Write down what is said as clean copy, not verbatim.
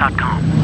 Salesforce.com.